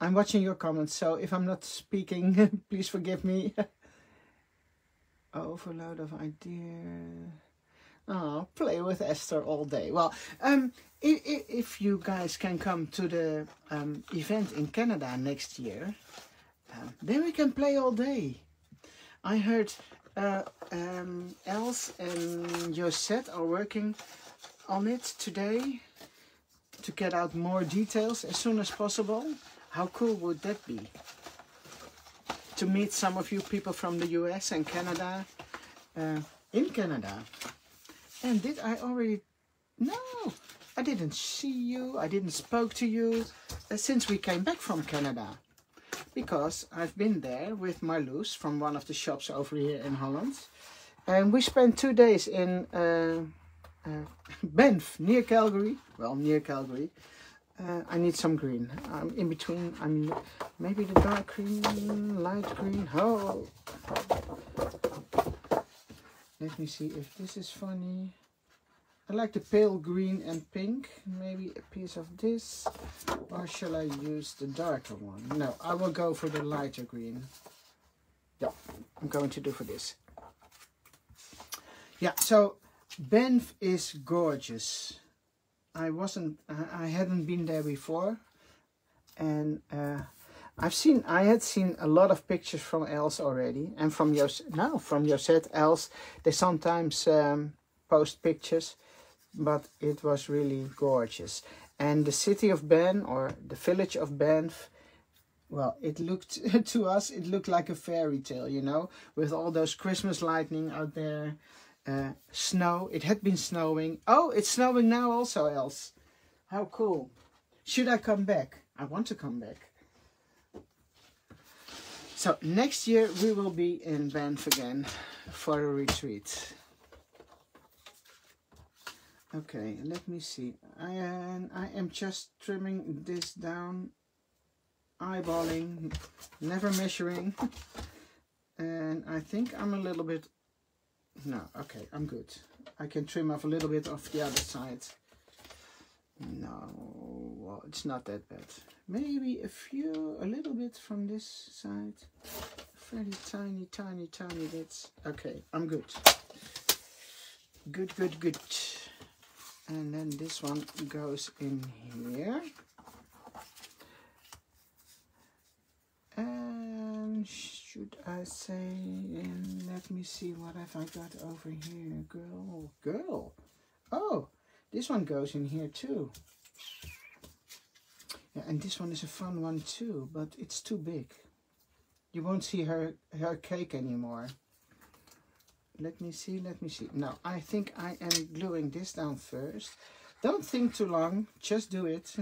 I'm watching your comments, so if I'm not speaking, please forgive me. Overload of idea. Oh, play with Esther all day. Well, if you guys can come to the event in Canada next year, then we can play all day. I heard Els and Josette are working on it today to get out more details as soon as possible. How cool would that be? To meet some of you people from the US and Canada, in Canada. And did I already... No, I didn't see you, I didn't spoke to you since we came back from Canada. Because I've been there with Marloes from one of the shops over here in Holland. And we spent 2 days in Banff, near Calgary. Well, near Calgary. I need some green. I'm in between. I'm maybe the dark green, light green. Oh! Let me see if this is funny. I like the pale green and pink. Maybe a piece of this, or shall I use the darker one? No, I will go for the lighter green. Yeah, I'm going to do for this. Yeah, so Banff is gorgeous. I hadn't been there before, and I had seen a lot of pictures from Els already, and from Josette. No, from Josette, Els. They sometimes post pictures, but it was really gorgeous. And the city of Banff, or the village of Banff, well, it looked to us, it looked like a fairy tale, you know, with all those Christmas lightning out there. Snow, it had been snowing. Oh, it's snowing now also, Els. How cool. Should I come back? I want to come back. So next year we will be in Banff again for a retreat. Okay, let me see. I am just trimming this down, eyeballing, never measuring. And I think I'm a little bit... No, okay, I'm good. I can trim off a little bit off the other side. No, well, it's not that bad. Maybe a little bit from this side. Very tiny, tiny, tiny bits. Okay, I'm good. Good, good, good. And then this one goes in here. And should I say, and let me see, what have I got over here? Girl, girl. Oh, this one goes in here too. Yeah, and this one is a fun one too, but it's too big. You won't see her cake anymore. Let me see, let me see. No, I think I am gluing this down first. Don't think too long, just do it.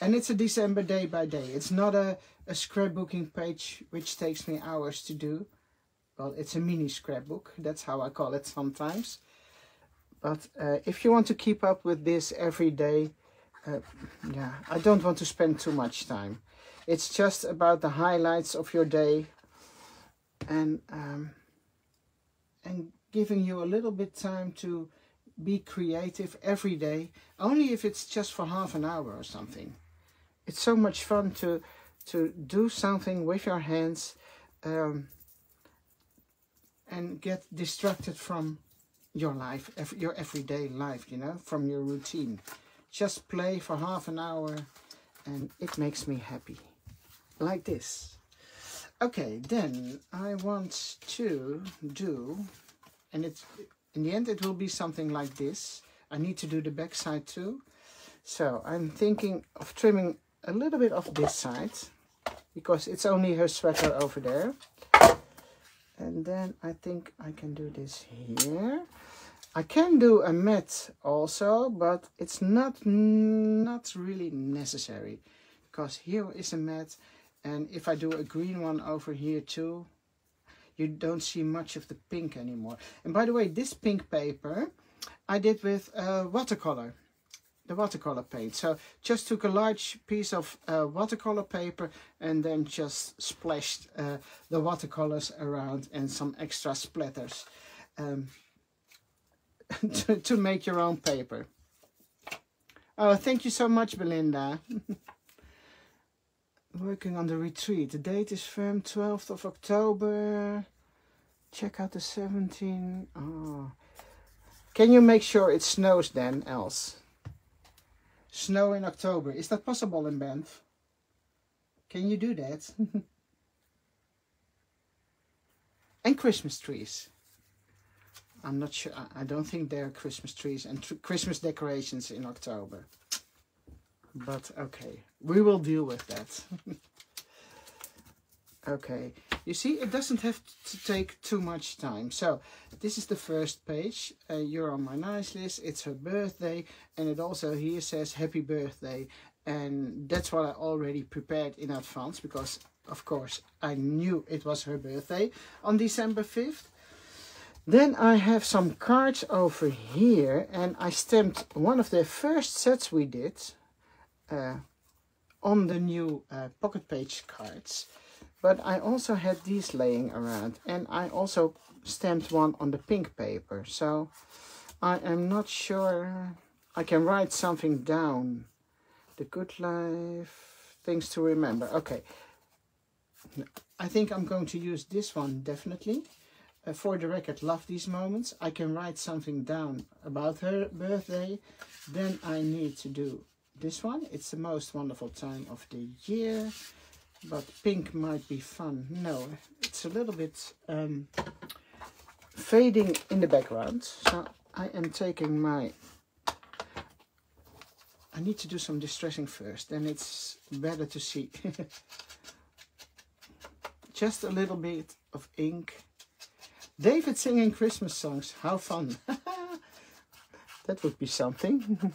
And it's a December day by day. It's not a scrapbooking page which takes me hours to do. Well, it's a mini scrapbook. That's how I call it sometimes. But if you want to keep up with this every day, yeah, I don't want to spend too much time. It's just about the highlights of your day, and giving you a little bit time to be creative every day. Only if it's just for half an hour or something. It's so much fun to do something with your hands and get distracted from your life, your everyday life, you know, from your routine. Just play for half an hour and it makes me happy. Like this. Okay, then I want to do, and it's, in the end it will be something like this. I need to do the back side too. So I'm thinking of trimming a little bit of this side, because it's only her sweater over there. And then I think I can do this here. I can do a mat also, but it's not really necessary, because here is a mat, and if I do a green one over here too, you don't see much of the pink anymore. And by the way, this pink paper I did with watercolor. The watercolor paint. So just took a large piece of watercolor paper and then just splashed the watercolors around, and some extra splatters to make your own paper. Oh, thank you so much, Belinda. Working on the retreat. The date is firm, 12th of October. Check out the 17th. Oh. Can you make sure it snows then, Els? Snow in October. Is that possible in Banff? Can you do that? And Christmas trees. I'm not sure. I don't think there are Christmas trees and Christmas decorations in October. But okay, we will deal with that. Okay, you see, it doesn't have to take too much time. So this is the first page. You're on my nice list. It's her birthday, and it also here says happy birthday, and that's what I already prepared in advance, because of course I knew it was her birthday on December 5th. Then I have some cards over here, and I stamped one of the first sets we did on the new pocket page cards. But I also had these laying around, and I also stamped one on the pink paper. So I am not sure I can write something down. The good life, things to remember. Okay, I think I'm going to use this one definitely. For the record, love these moments. I can write something down about her birthday. Then I need to do this one. It's the most wonderful time of the year. But pink might be fun. No, it's a little bit fading in the background. So I am taking my... I need to do some distressing first. Then it's better to see. Just a little bit of ink. David singing Christmas songs. How fun. That would be something.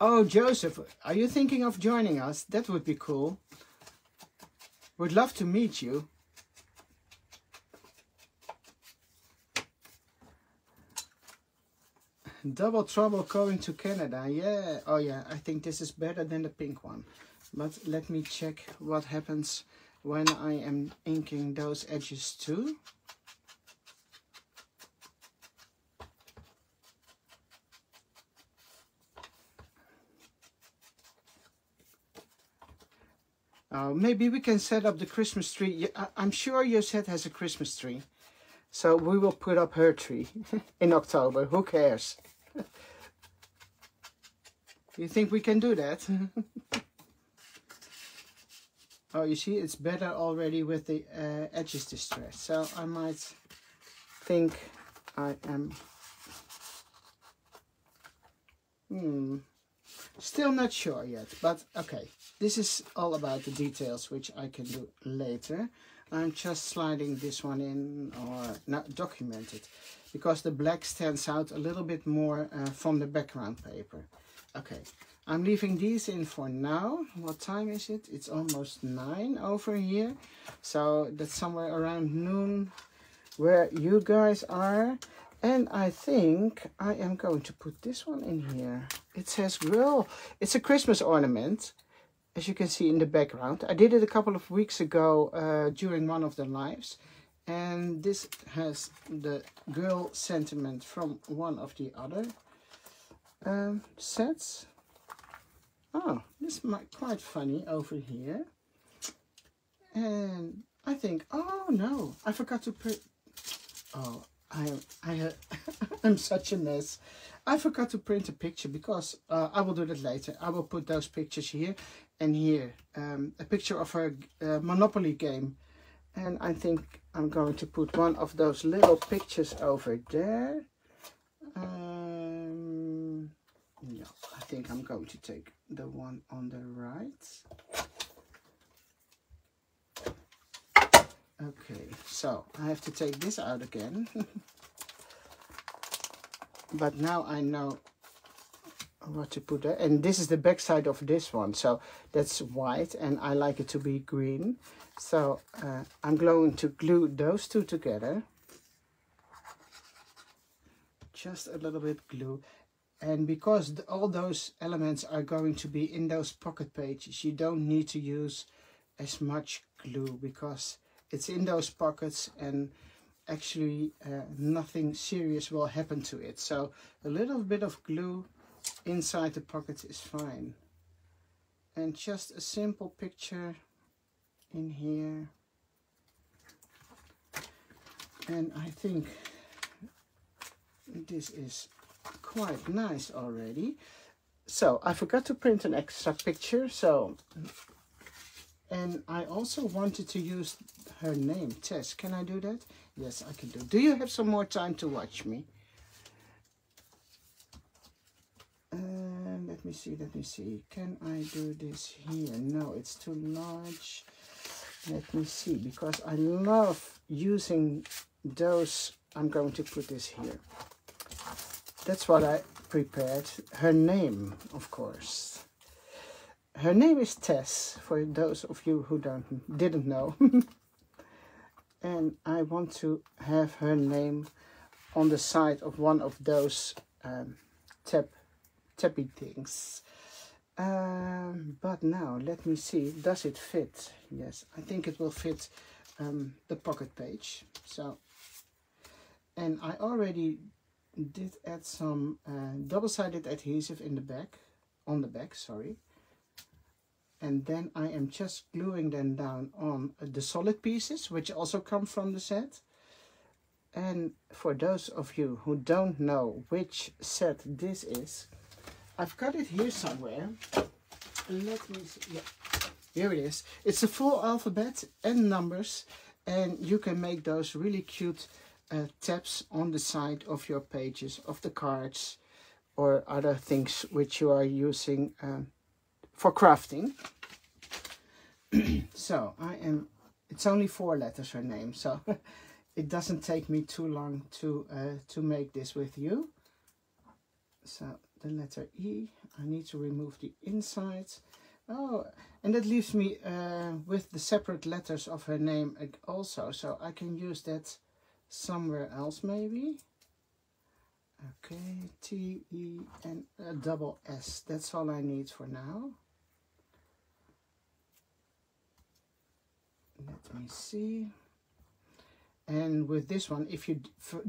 Oh, Joseph, are you thinking of joining us? That would be cool. Would love to meet you. Double trouble going to Canada. Yeah. Oh, yeah. I think this is better than the pink one. But let me check what happens when I am inking those edges too. Maybe we can set up the Christmas tree. I'm sure Josette has a Christmas tree. So we will put up her tree in October. Who cares? You think we can do that? Oh, you see, it's better already with the edges distressed. So I might think I am... Still not sure yet, but okay. This is all about the details, which I can do later. I'm just sliding this one in, or not document it, because the black stands out a little bit more from the background paper. Okay, I'm leaving these in for now. What time is it? It's almost 9 over here. So that's somewhere around noon where you guys are. And I think I am going to put this one in here. It says, girl, it's a Christmas ornament, as you can see in the background. I did it a couple of weeks ago during one of the lives. And this has the girl sentiment from one of the other sets. Oh, this might quite funny over here. And I think, oh no, I forgot to print. Oh. I'm such a mess. I forgot to print a picture because I will do that later. I will put those pictures here and here. A picture of her Monopoly game. And I think I'm going to put one of those little pictures over there. Yeah, I think I'm going to take the one on the right. Okay, so I have to take this out again. But now I know what to put there. And this is the back side of this one. So that's white and I like it to be green. So I'm going to glue those two together. Just a little bit glue. And because all those elements are going to be in those pocket pages, you don't need to use as much glue because it's in those pockets and actually nothing serious will happen to it. So a little bit of glue inside the pockets is fine. And just a simple picture in here. And I think this is quite nice already. So I forgot to print an extra picture. So. And I also wanted to use her name, Tess. Can I do that? Yes, I can do. Do you have some more time to watch me? Let me see, Can I do this here? No, it's too large. Let me see, because I love using those. I'm going to put this here. That's what I prepared. Her name, of course. Her name is Tess, for those of you who didn't know. And I want to have her name on the side of one of those tappy things. But now, let me see, does it fit? Yes, I think it will fit the pocket page. So And I already did add some double-sided adhesive in the back, on the back, sorry. And then I am just gluing them down on the solid pieces, which also come from the set. And for those of you who don't know which set this is, I've got it here somewhere. Let me see. Yeah. Here it is. It's a full alphabet and numbers, and you can make those really cute tabs on the side of your pages, of the cards, or other things which you are using for crafting. So I am, it's only 4 letters her name, so it doesn't take me too long to make this with you. So the letter E, I need to remove the inside. Oh, and that leaves me with the separate letters of her name also, so I can use that somewhere else maybe. Okay, T, E, and a double S. That's all I need for now. Let me see. And with this one, if you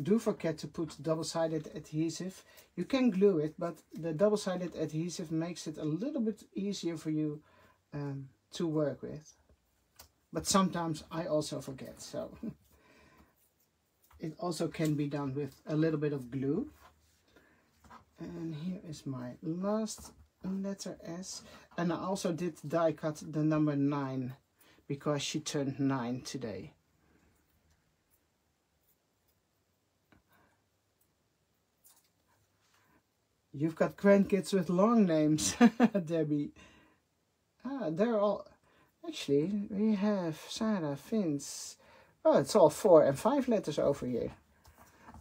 do forget to put double-sided adhesive, you can glue it, but the double-sided adhesive makes it a little bit easier for you to work with. But sometimes I also forget, so it also can be done with a little bit of glue. And here is my last letter S. And I also did die cut the number 9 because she turned 9 today. You've got grandkids with long names, Debbie. Ah, they're all... Actually, we have Sarah, Vince. Oh, it's all 4 and 5 letters over here.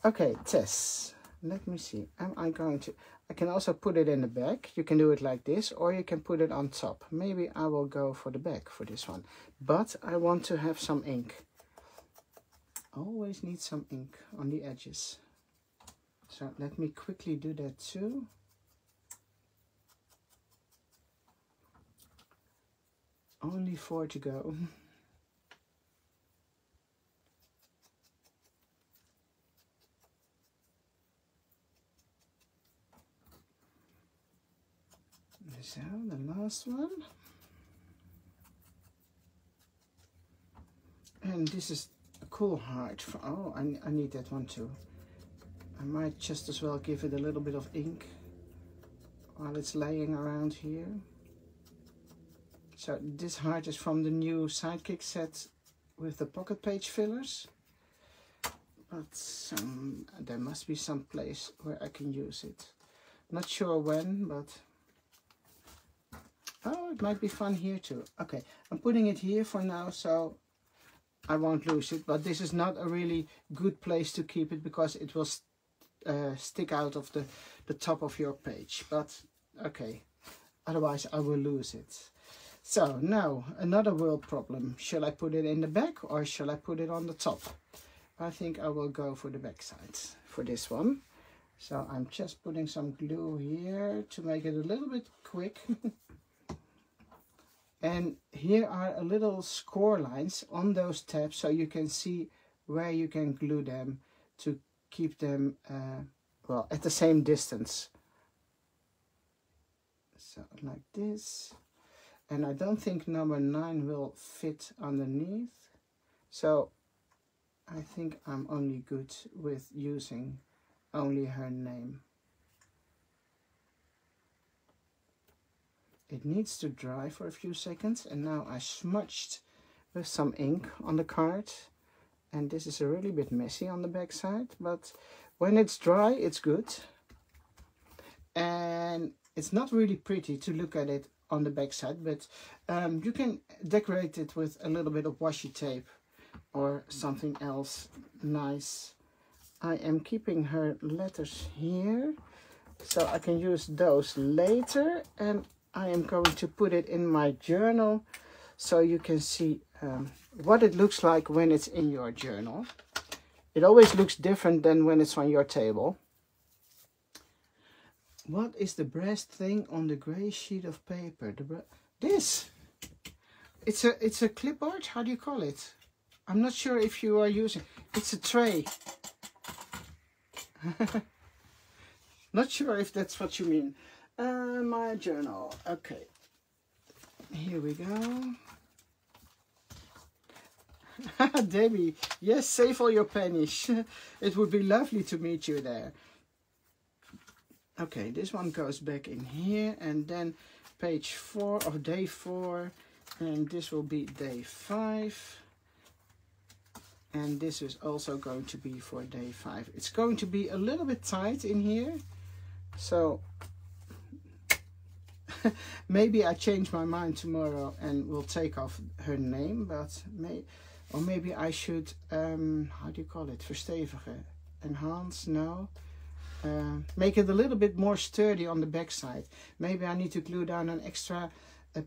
Okay, Tess. Let me see. Am I going to... I can also put it in the back. You can do it like this, or you can put it on top. Maybe I will go for the back for this one. But I want to have some ink. Always need some ink on the edges. So let me quickly do that too. Only 4 to go. So the last one. And this is a cool heart. Oh, I need that one too. I might just as well give it a little bit of ink while it's laying around here. So this heart is from the new Sidekick set with the pocket page fillers. But there must be some place where I can use it. Not sure when, but... Oh, it might be fun here too. Okay, I'm putting it here for now, so I won't lose it. But this is not a really good place to keep it because it will stick out of the top of your page, but okay, otherwise I will lose it. So now another world problem. Shall I put it in the back or shall I put it on the top? I think I will go for the back side for this one. So I'm just putting some glue here to make it a little bit quick. And here are a little score lines on those tabs, so you can see where you can glue them to keep them well at the same distance. So like this. And I don't think number 9 will fit underneath. So I think I'm only good with using only her name. It needs to dry for a few seconds, and now I smudged with some ink on the card. And this is a really bit messy on the back side, but when it's dry, it's good. And it's not really pretty to look at it on the back side, but you can decorate it with a little bit of washi tape or something else nice. I am keeping her letters here, so I can use those later. And I am going to put it in my journal so you can see what it looks like when it's in your journal. It always looks different than when it's on your table. What is the best thing on the gray sheet of paper? This! It's a clipboard? How do you call it? I'm not sure if you are using... It's a tray. Not sure if that's what you mean. My journal. Okay, here we go. Debbie, yes, save all your pennies. It would be lovely to meet you there. Okay, this one goes back in here, and then page 4 of day 4, and this will be day 5. And this is also going to be for day 5. It's going to be a little bit tight in here, so maybe I change my mind tomorrow and will take off her name, but maybe I should, how do you call it, verstevigen, enhance, no, make it a little bit more sturdy on the back side. Maybe I need to glue down an extra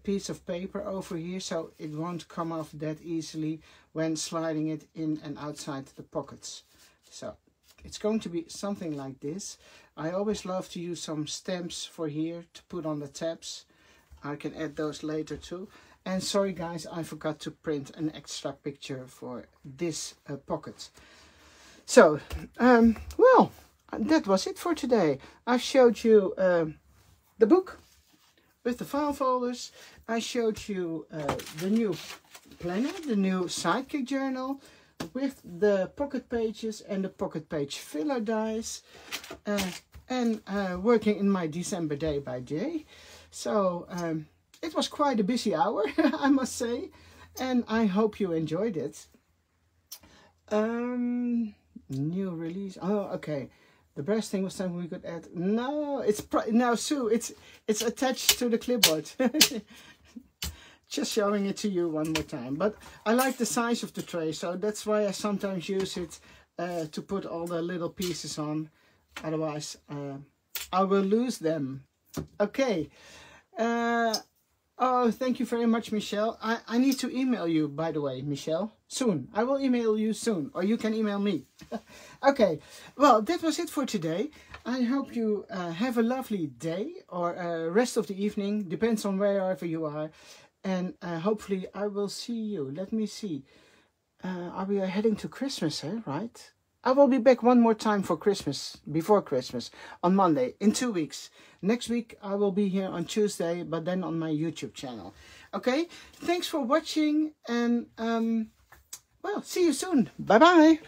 piece of paper over here so it won't come off that easily when sliding it in and outside the pockets. So it's going to be something like this. I always love to use some stamps for here to put on the tabs. I can add those later too. And sorry guys, I forgot to print an extra picture for this pocket. So, well, that was it for today. I showed you the book with the file folders. I showed you the new planner, the new Sidekick journal, with the pocket pages and the pocket page filler dies, and working in my December day by day. So it was quite a busy hour, I must say, and I hope you enjoyed it. New release. Oh, okay. The best thing was something we could add. No, it's now Sue. It's attached to the clipboard. Just showing it to you one more time, but I like the size of the tray, so that's why I sometimes use it to put all the little pieces on, otherwise I will lose them. Okay, oh, thank you very much, Michelle. I need to email you, by the way, Michelle, soon. I will email you soon, or you can email me. Okay, well, that was it for today. I hope you have a lovely day, or rest of the evening, depends on wherever you are. And hopefully I will see you. Let me see. Are we heading to Christmas, eh? Right? I will be back one more time for Christmas, before Christmas, on Monday, in 2 weeks. Next week I will be here on Tuesday, but then on my YouTube channel. Okay? Thanks for watching, and, well, see you soon. Bye-bye.